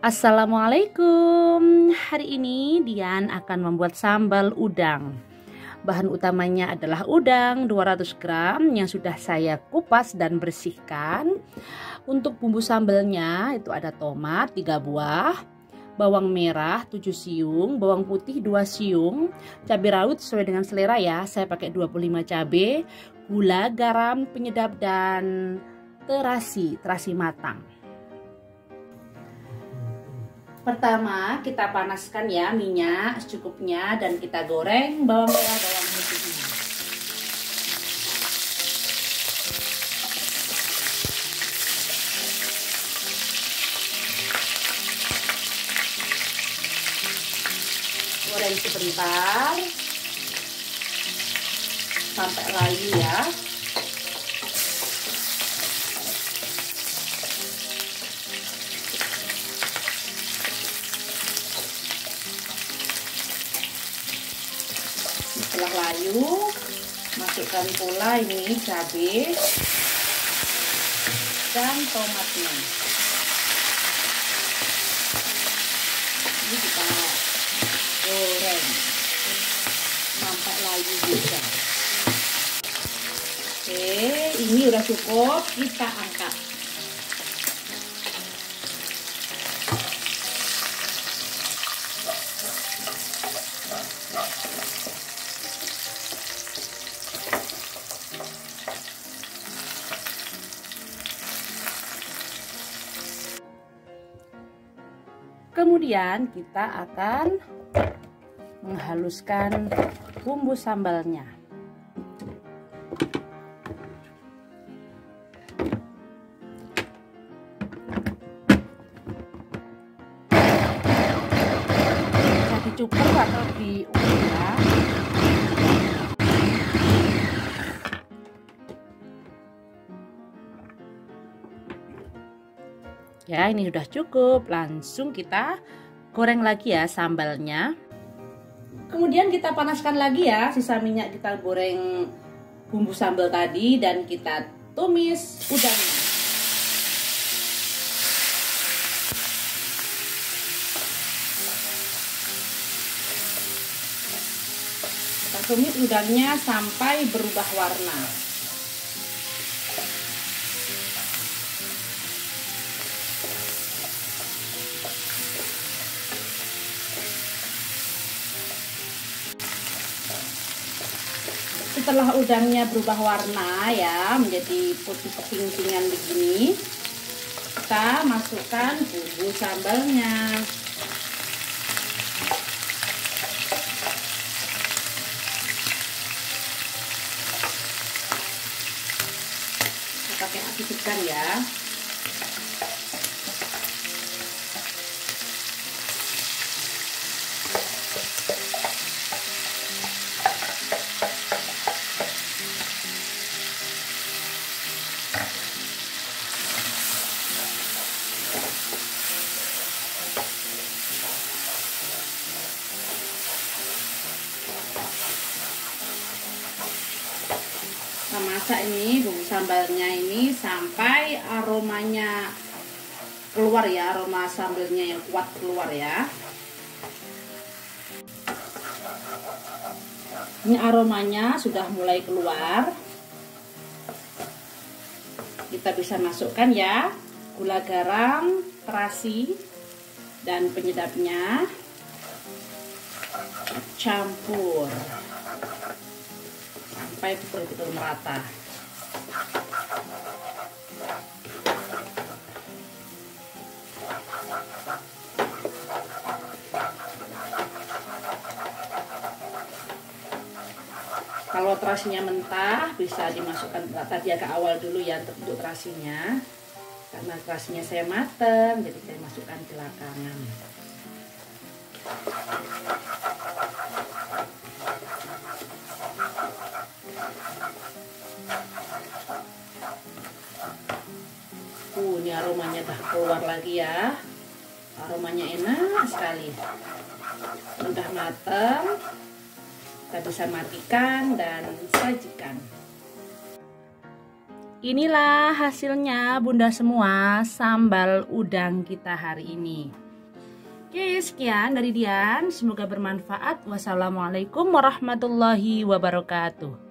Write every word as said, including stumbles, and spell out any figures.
Assalamualaikum. Hari ini Dian akan membuat sambal udang. Bahan utamanya adalah udang dua ratus gram yang sudah saya kupas dan bersihkan. Untuk bumbu sambalnya itu ada tomat tiga buah, bawang merah tujuh siung, bawang putih dua siung, cabai rawit sesuai dengan selera ya. Saya pakai dua puluh lima cabai, gula, garam, penyedap dan terasi, terasi matang. Pertama kita panaskan ya minyak secukupnya dan kita goreng bawang merah, bawang putihnya. Goreng sebentar sampai layu ya. Setelah layu, masukkan pula ini cabai dan tomatnya. Ini kita goreng sampai layu juga. Oke, ini udah cukup, kita angkat. Kemudian kita akan menghaluskan bumbu sambalnya. Bisa dicukur atau diulek ya. Ya, ini sudah cukup. Langsung kita goreng lagi ya sambalnya. Kemudian kita panaskan lagi ya sisa minyak, kita goreng bumbu sambal tadi dan kita tumis udangnya. Kita tumis udangnya sampai berubah warna. Setelah udangnya berubah warna ya, menjadi putih keping-pingan begini, kita masukkan bumbu sambalnya. Kita pakai api sedang ya. Kita masak ini bumbu sambalnya ini sampai aromanya keluar ya, aroma sambalnya yang kuat keluar ya. Ini aromanya sudah mulai keluar. Kita bisa masukkan ya gula, garam, terasi dan penyedapnya, campur sampai betul-betul merata. Kalau terasinya mentah bisa dimasukkan tadi agak awal dulu ya untuk terasinya, karena terasinya saya mateng jadi saya masukkan belakangan. Uh, ini aromanya udah keluar lagi ya. Aromanya enak sekali. Udah mateng. Kita bisa matikan dan sajikan. Inilah hasilnya Bunda semua, sambal udang kita hari ini. Oke, sekian dari Dian. Semoga bermanfaat. Wassalamualaikum warahmatullahi wabarakatuh.